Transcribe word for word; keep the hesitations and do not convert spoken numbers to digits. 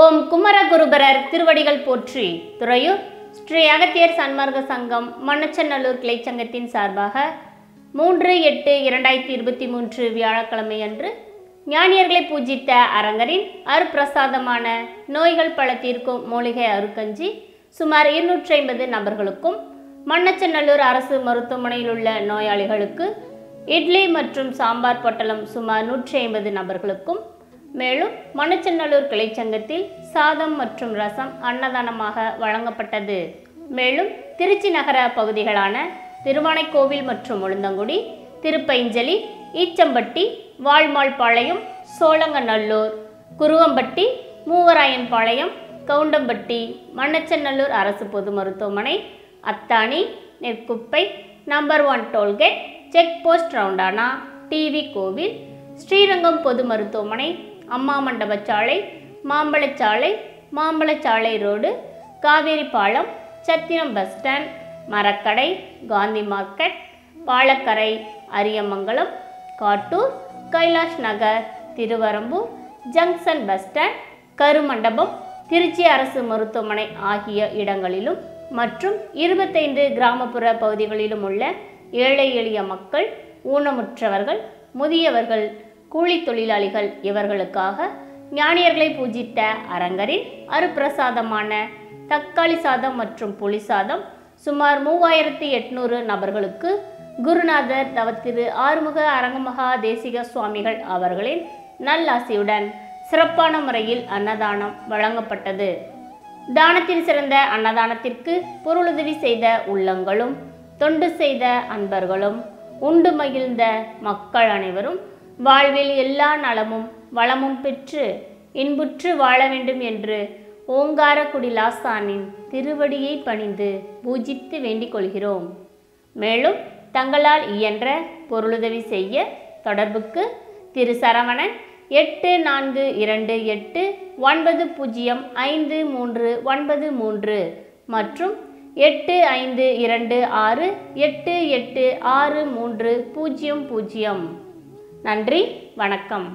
ஓம் குமர குருபரர் திருவடிகள் போற்றி. துறையூர் ஸ்ரீ அகத்தியர் சன்மார்க்க சங்கம் மண்ணச்சநல்லூர் கிளை சங்கத்தின் சார்பாக மூன்று எட்டு இரண்டாயிரத்தி இருபத்தி மூன்று வியாழக்கிழமை அன்று ஞானியர்களை பூஜித்த அரங்கரின் அருப்பிரசாதமான நோய்கள் பல தீர்க்கும் மூலிகை அருக்கஞ்சி சுமார் இருநூற்றி ஐம்பது நபர்களுக்கும் மண்ணச்சநல்லூர் அரசு மருத்துவமனையில் உள்ள நோயாளிகளுக்கு இட்லி மற்றும் சாம்பார் பொட்டலம் சுமார் நூற்றி ஐம்பது நபர்களுக்கும் மேலும் மண்ணச்சநல்லூர் கிளை சங்கத்தில் சாதம் மற்றும் ரசம் அன்னதானமாக வழங்கப்பட்டது. மேலும் திருச்சி நகர பகுதிகளான திருவானைக்கோவில் மற்றும் உளுந்தங்குடி, திருப்பைஞ்சலி, ஈச்சம்பட்டி, வால்மாள்பாளையம், சோழங்கநல்லூர், குருவம்பட்டி, மூவராயன்பாளையம், கவுண்டம்பட்டி, மண்ணச்சநல்லூர் அரசு பொது மருத்துவமனை, Athani, Nerkuppai, number one tollgate, check post ரவுண்டானா, டிவி கோவில், ஸ்ரீரங்கம் பொது மருத்துவமனை, அம்மா மண்டபச்சாலை, மாம்பழச்சாலை, மாம்பழச்சாலை ரோடு, காவேரி பாலம், Chathiram bus stand, Marakkadai, Gandhi market, Palakkarai, Ariyamangalam, Kattur, Kailash Nagar, Thiruverumbur junction bus stand, Karumandapam, Trichy அரசு மருத்துவமனை ஆகிய இடங்களிலும் மற்றும் இருபத்தைந்து கிராமப்புற பகுதிகளிலும் உள்ள ஏழை எளிய மக்கள், ஊனமுற்றவர்கள், முதியவர்கள், கூலி தொழிலாளிகள் இவர்களுக்காக ஞானியர்களை பூஜித்த அரங்கரின் அருப்பிரசாதமான தக்காளி சாதம் மற்றும் புளி சாதம் சுமார் மூவாயிரத்தி எட்நூறு நபர்களுக்கு குருநாதர் தவத்திரு ஆறுமுக அரங்கமகா தேசிக சுவாமிகள் அவர்களின் நல்லாசியுடன் சிறப்பான முறையில் அன்னதானம் வழங்கப்பட்டது. தானத்தில் சிறந்த அன்னதானத்திற்கு பொருளுதவி செய்த உள்ளங்களும் தொண்டு செய்த அன்பர்களும் உண்டு மகிழ்ந்த மக்கள் அனைவரும் வாழ்வில் எல்லா நலமும் வளமும் பெற்று இன்புற்று வாழ வேண்டும் என்று ஓங்காரக்குடி லாசானின் திருவடியை பணிந்து பூஜித்து வேண்டிக் கொள்கிறோம். மேலும் தங்களால் இயன்ற பொருளுதவி செய்ய தொடர்புக்கு திரு சரவணன் எட்டு நான்கு இரண்டு எட்டு ஒன்பது பூஜ்ஜியம் ஐந்து மூன்று ஒன்பது மூன்று மற்றும் எட்டு ஐந்து இரண்டு ஆறு எட்டு எட்டு ஆறு மூன்று பூஜ்ஜியம் பூஜ்ஜியம். நன்றி, வணக்கம்.